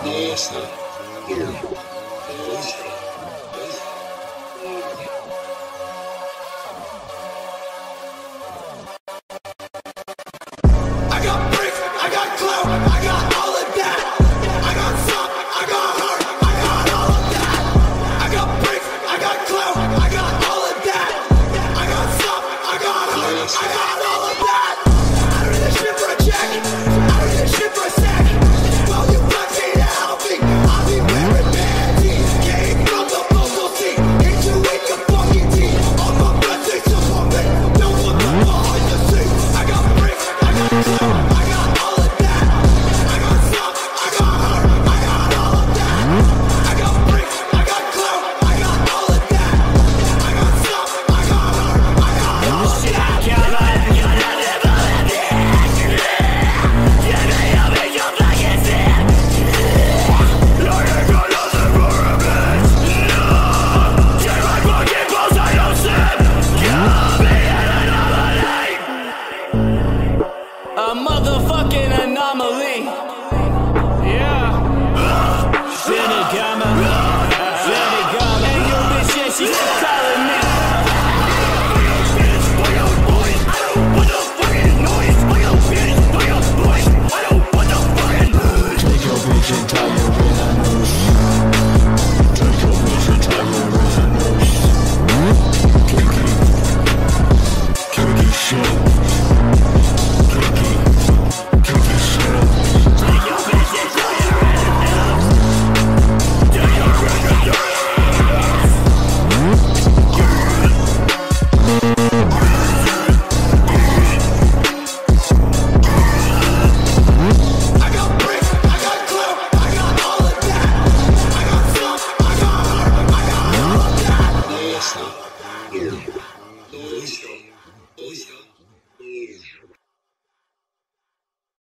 Boys,